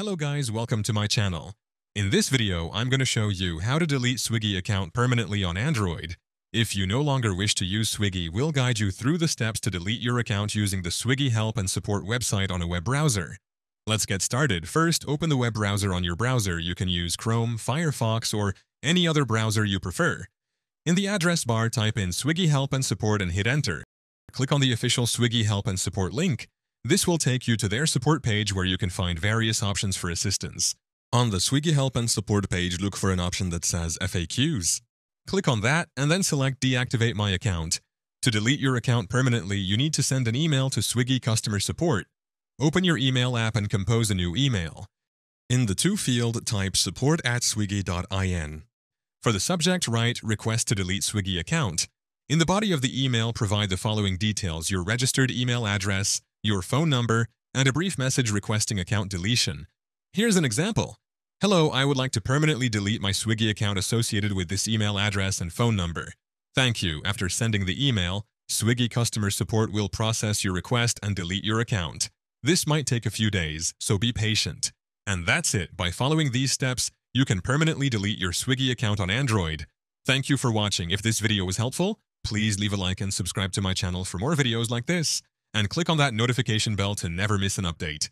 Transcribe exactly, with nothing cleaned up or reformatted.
Hello guys, welcome to my channel. In this video, I'm going to show you how to delete Swiggy account permanently on Android. If you no longer wish to use Swiggy, we'll guide you through the steps to delete your account using the Swiggy help and support website on a web browser. Let's get started. First, open the web browser on your browser. You can use Chrome, Firefox, or any other browser you prefer. In the address bar, type in Swiggy help and support and hit enter. Click on the official Swiggy help and support link. This will take you to their support page where you can find various options for assistance. On the Swiggy help and support page, look for an option that says F A Qs. Click on that and then select Deactivate My Account. To delete your account permanently, you need to send an email to Swiggy customer support. Open your email app and compose a new email. In the To field, type support at swiggy dot in. For the subject, write Request to delete Swiggy account. In the body of the email, provide the following details: your registered email address, your phone number, and a brief message requesting account deletion. Here's an example. Hello, I would like to permanently delete my Swiggy account associated with this email address and phone number. Thank you. After sending the email, Swiggy customer support will process your request and delete your account. This might take a few days, so be patient. And that's it. By following these steps, you can permanently delete your Swiggy account on Android. Thank you for watching. If this video was helpful, please leave a like and subscribe to my channel for more videos like this. And click on that notification bell to never miss an update.